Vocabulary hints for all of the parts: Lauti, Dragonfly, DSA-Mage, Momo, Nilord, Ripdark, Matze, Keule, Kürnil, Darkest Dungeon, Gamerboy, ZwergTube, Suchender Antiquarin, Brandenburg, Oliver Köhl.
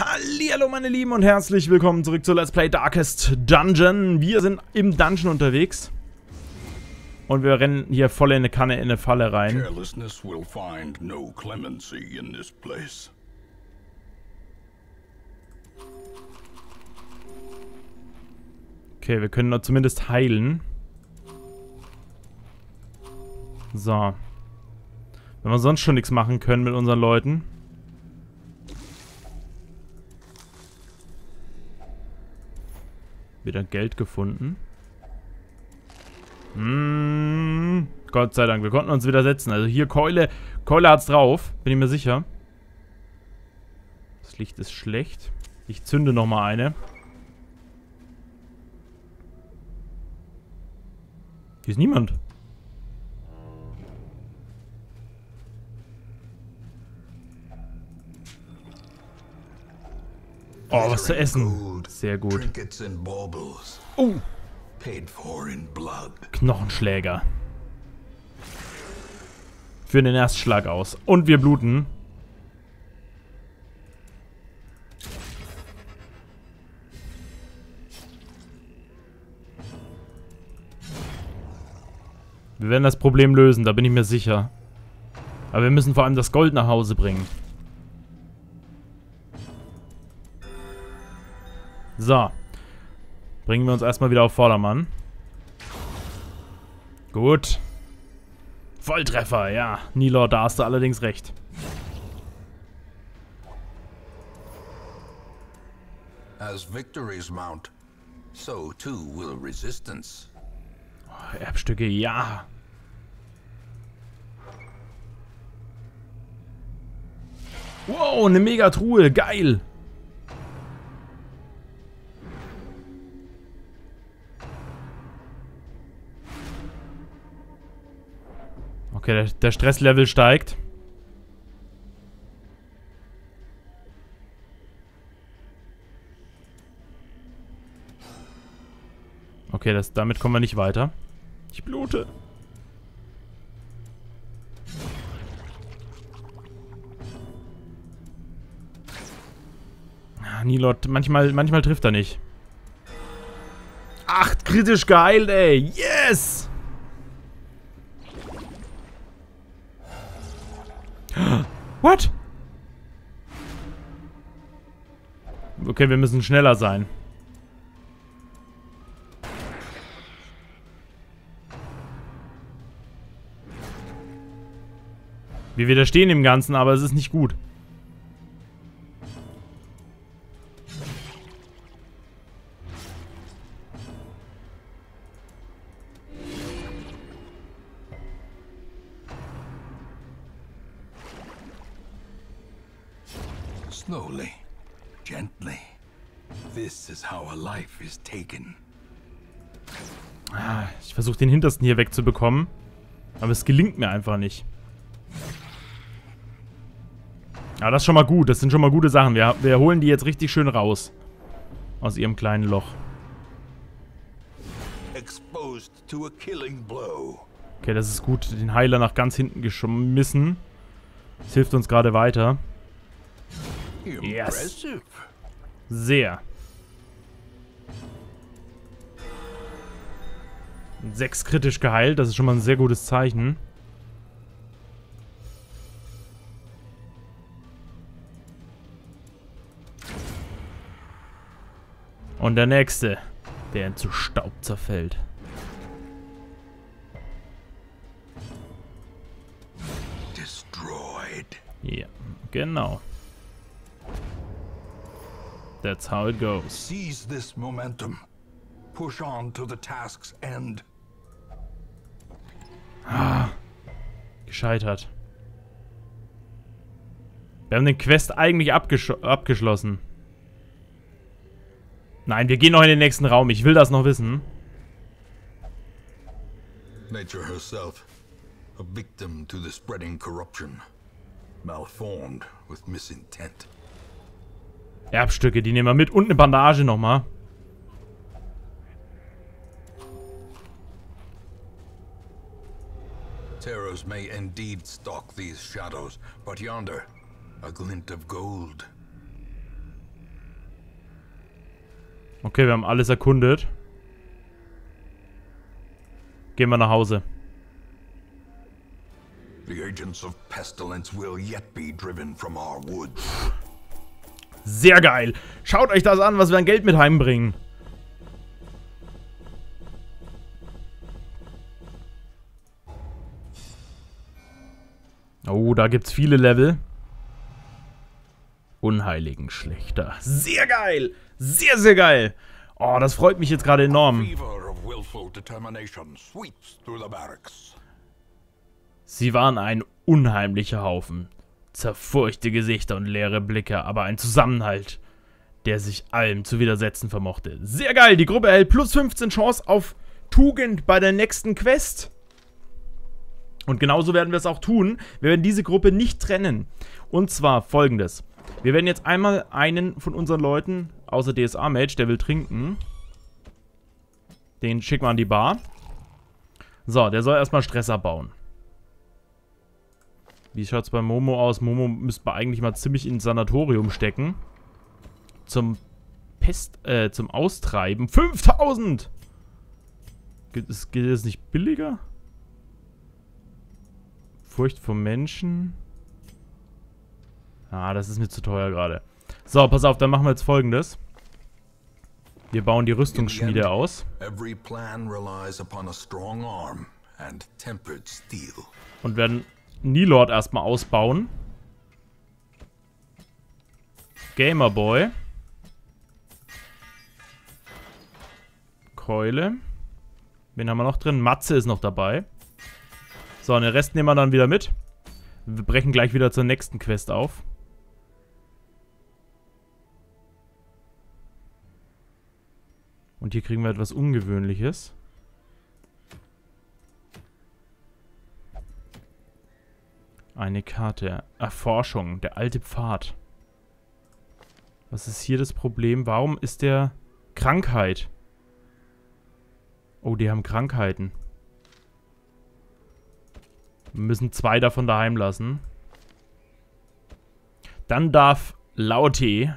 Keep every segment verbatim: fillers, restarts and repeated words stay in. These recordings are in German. Hallihallo meine Lieben und herzlich willkommen zurück zu Let's Play Darkest Dungeon. Wir sind im Dungeon unterwegs und wir rennen hier voll in eine Kanne, in eine Falle rein. Okay, wir können doch zumindest heilen. So. Wenn wir sonst schon nichts machen können mit unseren Leuten. Wieder Geld gefunden. Mmh, Gott sei Dank, wir konnten uns wieder setzen. Also hier Keule. Keule hat's drauf, bin ich mir sicher. Das Licht ist schlecht. Ich zünde nochmal eine. Hier ist niemand. Oh, was zu essen. Sehr gut. Oh. Knochenschläger. Führen den Erstschlag aus. Und wir bluten. Wir werden das Problem lösen, da bin ich mir sicher. Aber wir müssen vor allem das Gold nach Hause bringen. So, bringen wir uns erstmal wieder auf Vordermann. Gut. Volltreffer, ja. Nilord, da hast du allerdings recht. As victories mount, so too will resistance. Oh, Erbstücke, ja. Wow, eine Megatruhe, geil. Okay, der, der Stresslevel steigt. Okay, das, damit kommen wir nicht weiter. Ich blute. Ah, Nilord, manchmal, manchmal trifft er nicht. Acht, kritisch geheilt, ey. Yes! What? Okay, wir müssen schneller sein. Wir widerstehen dem Ganzen, aber es ist nicht gut. Slowly, gently. This is how a life is taken. Ah, ich versuche den Hintersten hier wegzubekommen, aber es gelingt mir einfach nicht. Aber das ist schon mal gut, das sind schon mal gute Sachen. Wir, wir holen die jetzt richtig schön raus aus ihrem kleinen Loch. Exposed to a killing blow. Okay, das ist gut. Den Heiler nach ganz hinten geschmissen. Das hilft uns gerade weiter. Yes. Sehr. Sechs kritisch geheilt, das ist schon mal ein sehr gutes Zeichen. Und der nächste, der zu Staub zerfällt. Destroyed. Ja, genau. That's how it goes. Seize this momentum. Push on to the task's end. Ah, gescheitert. Wir haben den Quest eigentlich abgesch abgeschlossen. Nein, wir gehen noch in den nächsten Raum. Ich will das noch wissen. Nature herself, a victim to the spreading corruption, malformed with misintent. Erbstücke, die nehmen wir mit und eine Bandage nochmal. Terrors may indeed stalk these shadows, but yonder a glint of gold. Okay, wir haben alles erkundet. Gehen wir nach Hause. Sehr geil. Schaut euch das an, was wir an Geld mit heimbringen. Oh, da gibt's viele Level. Unheiligen Schlechter. Sehr geil. Sehr, sehr geil. Oh, das freut mich jetzt gerade enorm. Sie waren ein unheimlicher Haufen. Zerfurchte Gesichter und leere Blicke, aber ein Zusammenhalt, der sich allem zu widersetzen vermochte. Sehr geil. Die Gruppe erhält plus fünfzehn Chance auf Tugend bei der nächsten Quest. Und genauso werden wir es auch tun. Wir werden diese Gruppe nicht trennen. Und zwar folgendes. Wir werden jetzt einmal einen von unseren Leuten, außer D S A-Mage, der will trinken. Den schicken wir an die Bar. So, der soll erstmal Stress abbauen. Wie schaut es bei Momo aus? Momo müsste man eigentlich mal ziemlich ins Sanatorium stecken. Zum Pest, äh, zum Austreiben. fünftausend! Geht es, geht es nicht billiger? Furcht vor Menschen. Ah, das ist mir zu teuer gerade. So, pass auf, dann machen wir jetzt Folgendes. Wir bauen die Rüstungsschmiede aus. Und werden Nilord erstmal ausbauen. Gamerboy. Keule. Wen haben wir noch drin? Matze ist noch dabei. So, und den Rest nehmen wir dann wieder mit. Wir brechen gleich wieder zur nächsten Quest auf. Und hier kriegen wir etwas Ungewöhnliches. Eine Karte. Erforschung. Der alte Pfad. Was ist hier das Problem? Warum ist der Krankheit? Oh, die haben Krankheiten. Wir müssen zwei davon daheim lassen. Dann darf Lauti...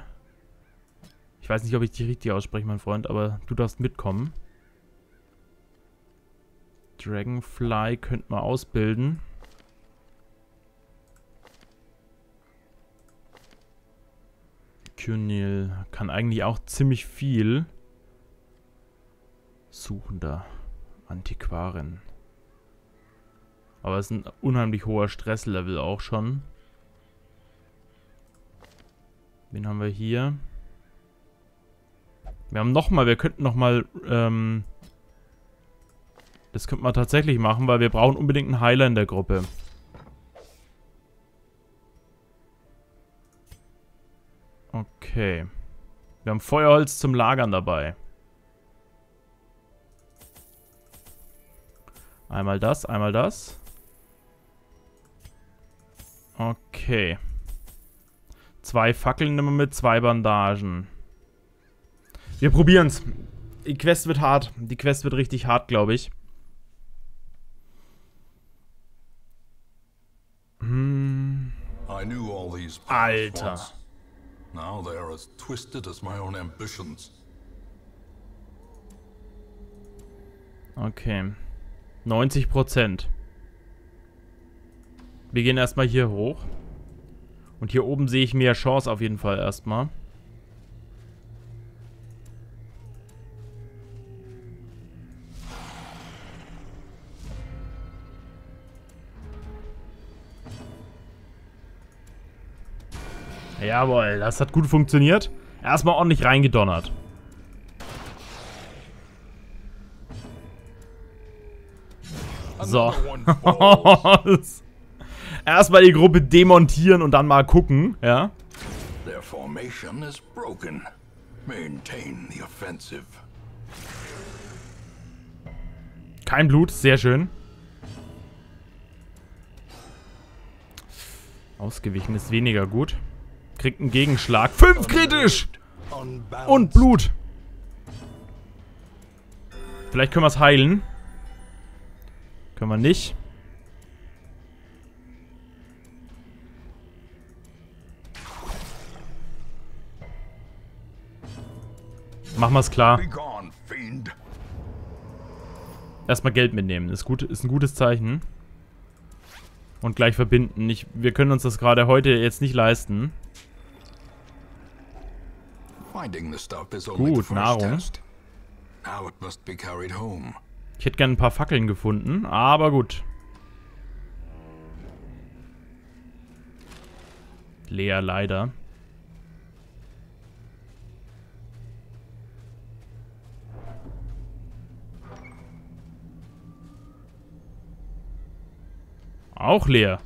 Ich weiß nicht, ob ich die richtig ausspreche, mein Freund, aber du darfst mitkommen. Dragonfly könnten wir ausbilden. Kürnil kann eigentlich auch ziemlich viel. Suchender Antiquarin. Aber es ist ein unheimlich hoher Stresslevel auch schon. Wen haben wir hier? Wir haben nochmal, wir könnten nochmal, ähm, das könnten wir tatsächlich machen, weil wir brauchen unbedingt einen Heiler in der Gruppe. Okay. Wir haben Feuerholz zum Lagern dabei. Einmal das, einmal das. Okay. Zwei Fackeln nehmen wir mit, zwei Bandagen. Wir probieren's. Die Quest wird hart. Die Quest wird richtig hart, glaube ich. Hm. Alter. Okay. neunzig Prozent. Wir gehen erstmal hier hoch. Und hier oben sehe ich mehr Chance auf jeden Fall erstmal. Jawohl, das hat gut funktioniert. Erstmal ordentlich reingedonnert. So. Erstmal die Gruppe demontieren und dann mal gucken, ja. Kein Blut, sehr schön. Ausgewichen ist weniger gut. Kriegt einen Gegenschlag. fünf kritisch! Und Blut. Vielleicht können wir es heilen. Können wir nicht. Machen wir es klar. Erstmal Geld mitnehmen. Ist gut, ist ein gutes Zeichen. Und gleich verbinden. Ich, wir können uns das gerade heute jetzt nicht leisten. Gut, Nahrung. Ich hätte gerne ein paar Fackeln gefunden, aber gut. Leer, leider. Auch leer.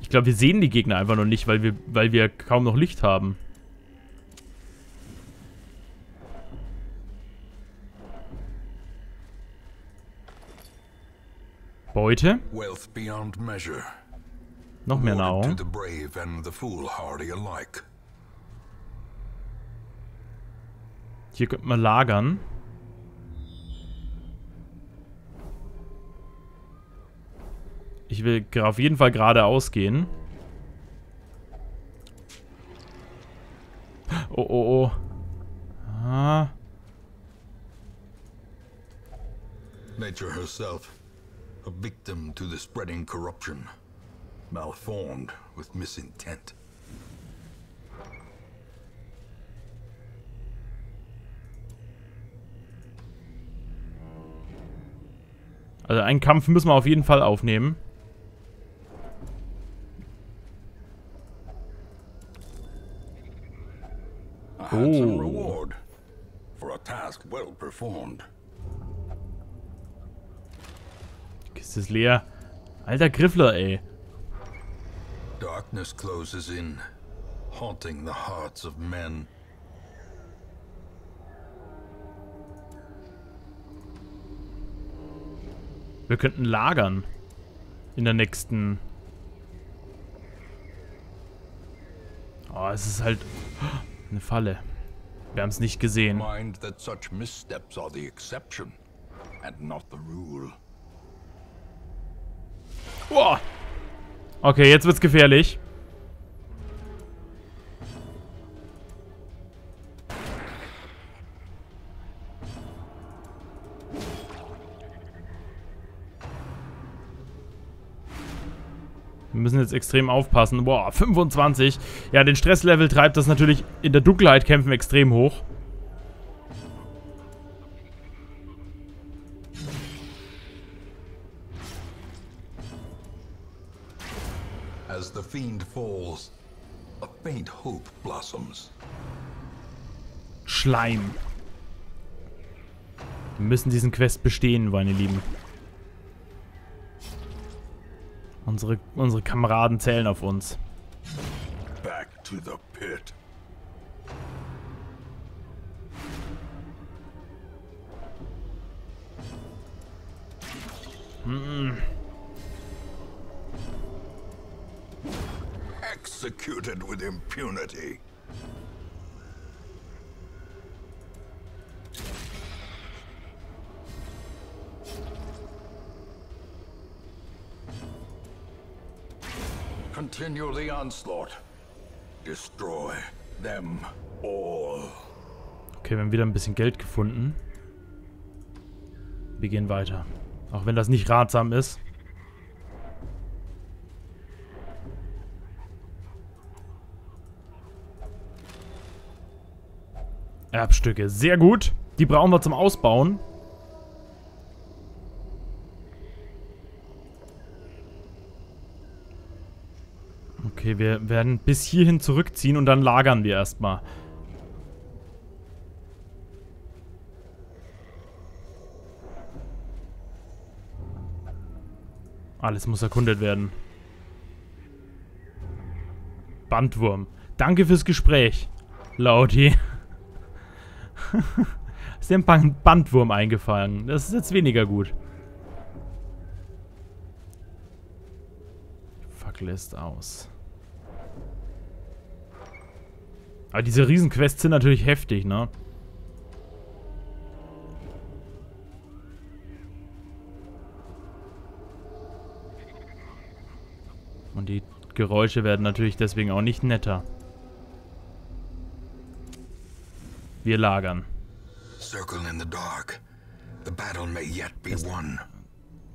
Ich glaube, wir sehen die Gegner einfach noch nicht, weil wir, weil wir kaum noch Licht haben. Beute. Noch mehr Nahrung. Hier könnte man lagern. Ich will auf jeden Fall geradeaus gehen. Oh, oh, oh. Ah. Nature herself, a victim to the spreading corruption, malformed with misintent. Also einen Kampf müssen wir auf jeden Fall aufnehmen. Oh. Die Kiste ist leer. Alter Griffler, ey. Darkness closes in, haunting the hearts of men. Wir könnten lagern in der nächsten. Oh, es ist halt eine Falle. Wir haben es nicht gesehen. Wow. Okay, jetzt wird's gefährlich. Wir müssen jetzt extrem aufpassen. Boah, fünfundzwanzig. Ja, den Stresslevel treibt das natürlich in der Dunkelheit kämpfen extrem hoch. As the fiend falls, a faint hope blossoms. Schleim. Wir müssen diesen Quest bestehen, meine Lieben. Unsere, unsere Kameraden zählen auf uns. Back to the pit. Mm-mm. Executed with impunity. Continue the onslaught. Destroy them all. Okay, wir haben wieder ein bisschen Geld gefunden. Wir gehen weiter. Auch wenn das nicht ratsam ist. Erbstücke, sehr gut. Die brauchen wir zum Ausbauen. Okay, wir werden bis hierhin zurückziehen und dann lagern wir erstmal. Alles muss erkundet werden. Bandwurm. Danke fürs Gespräch, Lauti. Ist dem Bandwurm eingefallen. Das ist jetzt weniger gut. Fackel ist aus. Aber diese Riesenquests sind natürlich heftig, ne? Und die Geräusche werden natürlich deswegen auch nicht netter. Wir lagern.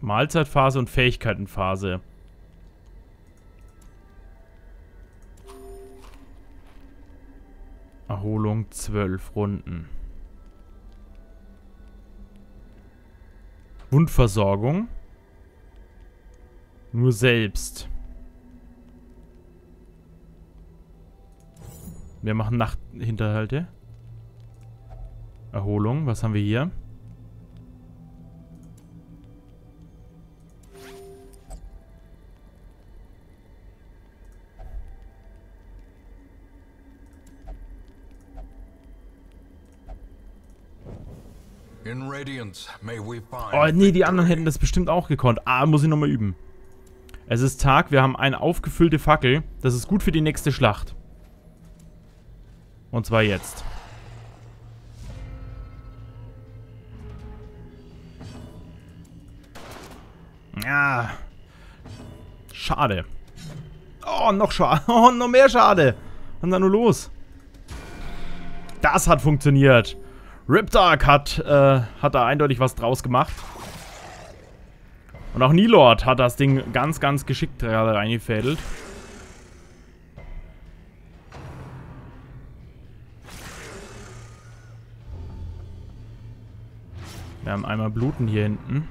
Mahlzeitphase und Fähigkeitenphase. Erholung zwölf Runden. Wundversorgung. Nur selbst. Wir machen Nachthinterhalte. Erholung. Was haben wir hier? Oh, nee, die anderen hätten das bestimmt auch gekonnt. Ah, muss ich nochmal üben. Es ist Tag, wir haben eine aufgefüllte Fackel. Das ist gut für die nächste Schlacht. Und zwar jetzt. Ja. Schade. Oh, noch schade. Oh, noch mehr schade. Was ist da nur los? Das hat funktioniert. Ripdark hat, äh, hat da eindeutig was draus gemacht. Und auch Nilord hat das Ding ganz, ganz geschickt gerade reingefädelt. Wir haben einmal Bluten hier hinten.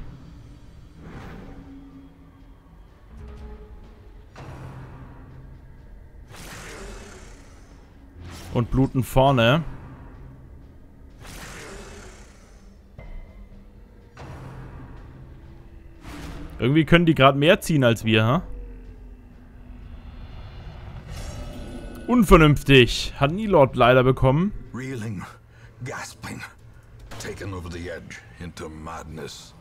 Und Bluten vorne. Irgendwie können die gerade mehr ziehen als wir, ha? Unvernünftig. Hat Nilord leider bekommen. Reeling, gasping, taken over the edge into madness.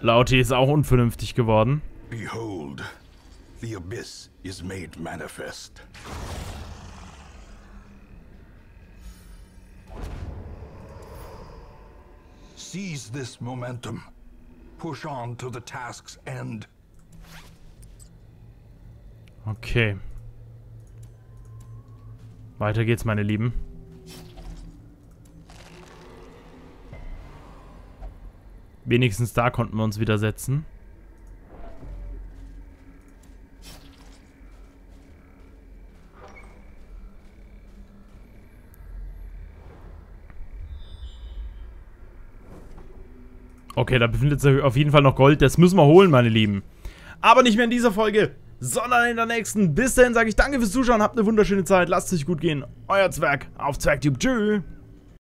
Lauti ist auch unvernünftig geworden. Behold, the abyss is made manifest. Seize this momentum. Push on to the task's end. Okay. Weiter geht's, meine Lieben. Wenigstens da konnten wir uns wieder setzen. Okay, da befindet sich auf jeden Fall noch Gold. Das müssen wir holen, meine Lieben. Aber nicht mehr in dieser Folge, sondern in der nächsten. Bis dahin sage ich danke fürs Zuschauen. Habt eine wunderschöne Zeit. Lasst es euch gut gehen. Euer Zwerg auf ZwergTube. Tschüss.